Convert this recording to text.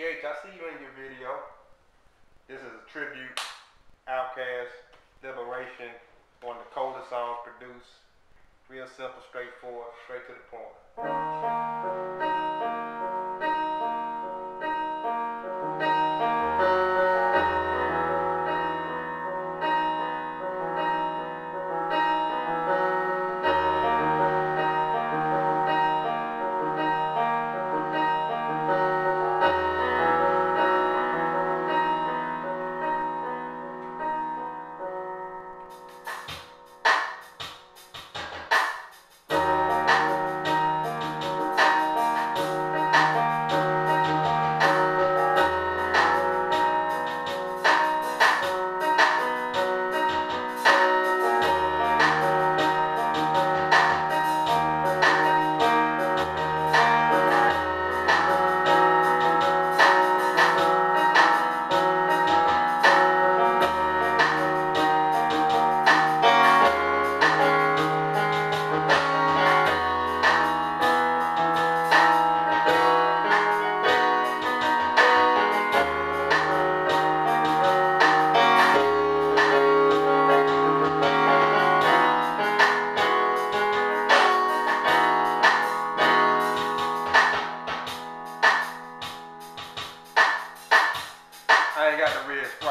GH, I see you in your video. This is a tribute, Outkast, Liberation, one of the coldest songs produced. Real simple, straightforward, straight to the point. I ain't got the Red Sprite.